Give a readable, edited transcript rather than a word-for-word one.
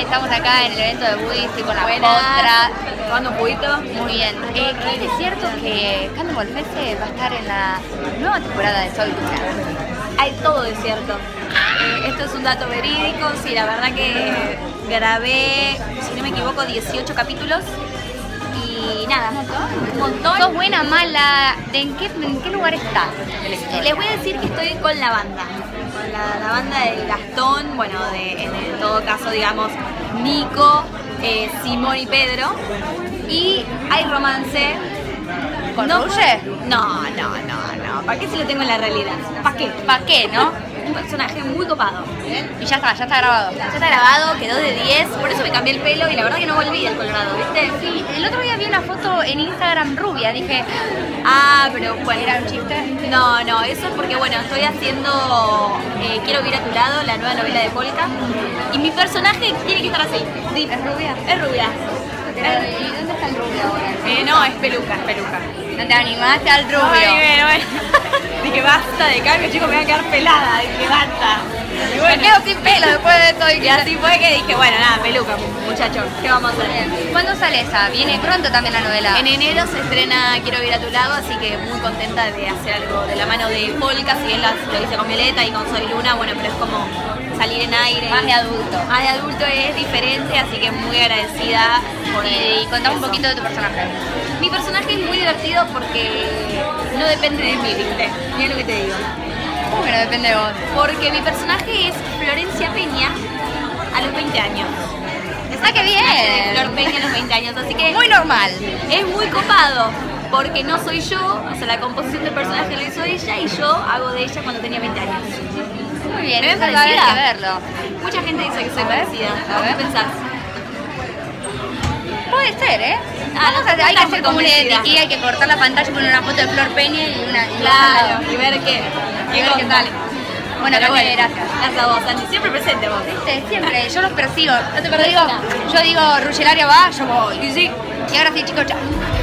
estamos acá en el evento de Budis y con la otra. ¿Tomando un juguito? Muy bien. ¿Es cierto que Cande Molfese va a estar en la nueva temporada de Soy Luna? Hay todo de cierto. Esto es un dato verídico, sí, la verdad que grabé, si no me equivoco, 18 capítulos. Y nada, un montón. ¿Sos buena, mala? ¿En qué lugar estás? Les voy a decir que estoy con la banda. Con la banda de Gastón, bueno, en todo caso, digamos, Nico, Simón y Pedro. Y hay romance. ¿Con Ruggero? No. ¿Para qué si lo tengo en la realidad? ¿Para qué, no? Un personaje muy copado. ¿Bien? Y ya está grabado. Ya está grabado, quedó de 10, por eso me cambié el pelo y la verdad que no volví al colorado, ¿viste? Sí, el otro día vi una foto en Instagram rubia, dije, pero bueno, ¿era un chiste? No, eso es porque, bueno, estoy haciendo Quiero Vivir a tu Lado, la nueva novela de Pol-Ka, y mi personaje tiene que estar así. Sí. ¿Es rubia? Es rubia. ¿Y dónde está el rubio ahora? No, es peluca, es peluca. ¿No te animaste al rubio? No. Dije, basta de cambio, chicos, me voy a quedar pelada. Dije, basta. Y bueno, me quedo sin pelo después de esto. Y así fue que dije, bueno, nada, peluca, muchachos, ¿qué vamos a hacer? ¿Cuándo sale esa? ¿Viene pronto también la novela? En enero se estrena Quiero Vivir a tu Lado, así que muy contenta de hacer algo de la mano de Pol-Ka, si bien lo hice con Violetta y con Soy Luna, bueno, pero es como salir en aire. Más de adulto. Más de adulto es diferente, así que muy agradecida por eso. Y contame un poquito de tu personaje. Mi personaje es muy divertido porque no depende de mí, ¿viste? Mira lo que te digo. ¿Cómo que no depende de vos? Porque mi personaje es Florencia Peña a los 20 años. ¡Ah, qué bien! Flor Peña a los 20 años, así que... Muy normal. Es muy copado, porque no soy yo, o sea, la composición del personaje lo hizo ella y yo hago de ella cuando tenía 20 años. Muy bien, ¿me ves parecida? Verlo. Mucha gente dice que soy parecida. A ver, ¿qué pensás? Puede ser, ¿eh? Hay que hacer como una y hay que cortar la pantalla y poner una foto de Flor Peña y una... Claro, y ver qué tal. Bueno, Cande, gracias. Gracias a vos, Andy. Siempre presente vos. ¿Viste? Siempre. Yo los persigo. No te perdés. Yo digo, Ruggero va, yo voy. Y ahora sí, chicos, chao.